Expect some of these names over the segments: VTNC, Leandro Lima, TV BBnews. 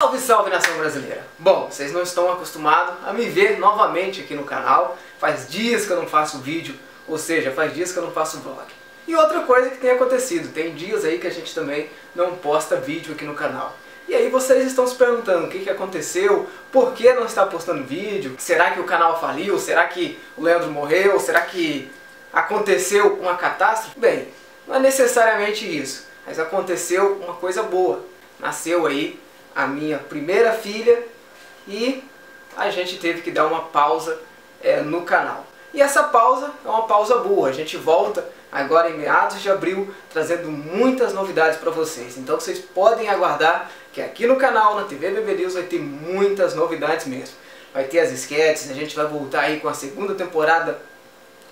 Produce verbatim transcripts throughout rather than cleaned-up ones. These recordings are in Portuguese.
Salve, salve nação brasileira! Bom, vocês não estão acostumados a me ver novamente aqui no canal. Faz dias que eu não faço vídeo, ou seja, faz dias que eu não faço vlog. E outra coisa que tem acontecido, tem dias aí que a gente também não posta vídeo aqui no canal. E aí vocês estão se perguntando o que, que aconteceu, por que não está postando vídeo, será que o canal faliu, será que o Leandro morreu, será que aconteceu uma catástrofe? Bem, não é necessariamente isso, mas aconteceu uma coisa boa. Nasceu aí a minha primeira filha e a gente teve que dar uma pausa é, no canal. E essa pausa é uma pausa boa, a gente volta agora em meados de abril trazendo muitas novidades para vocês. Então vocês podem aguardar que aqui no canal, na T V BBnews, vai ter muitas novidades mesmo. Vai ter as esquetes, a gente vai voltar aí com a segunda temporada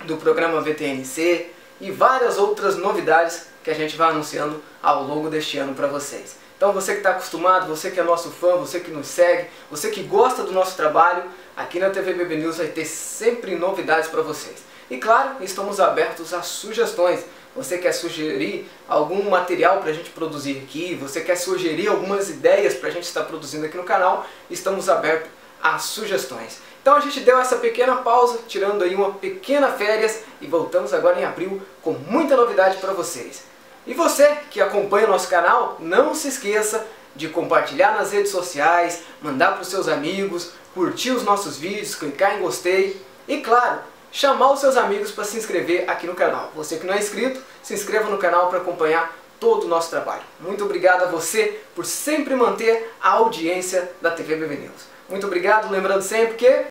do programa V T N C e várias outras novidades que a gente vai anunciando ao longo deste ano para vocês. Então você que está acostumado, você que é nosso fã, você que nos segue, você que gosta do nosso trabalho, aqui na T V BBnews vai ter sempre novidades para vocês. E claro, estamos abertos a sugestões. Você quer sugerir algum material para a gente produzir aqui, você quer sugerir algumas ideias para a gente estar produzindo aqui no canal, estamos abertos a sugestões. Então a gente deu essa pequena pausa, tirando aí uma pequena férias e voltamos agora em abril com muita novidade para vocês. E você que acompanha o nosso canal, não se esqueça de compartilhar nas redes sociais, mandar para os seus amigos, curtir os nossos vídeos, clicar em gostei e, claro, chamar os seus amigos para se inscrever aqui no canal. Você que não é inscrito, se inscreva no canal para acompanhar todo o nosso trabalho. Muito obrigado a você por sempre manter a audiência da T V BBnews. Muito obrigado, lembrando sempre que...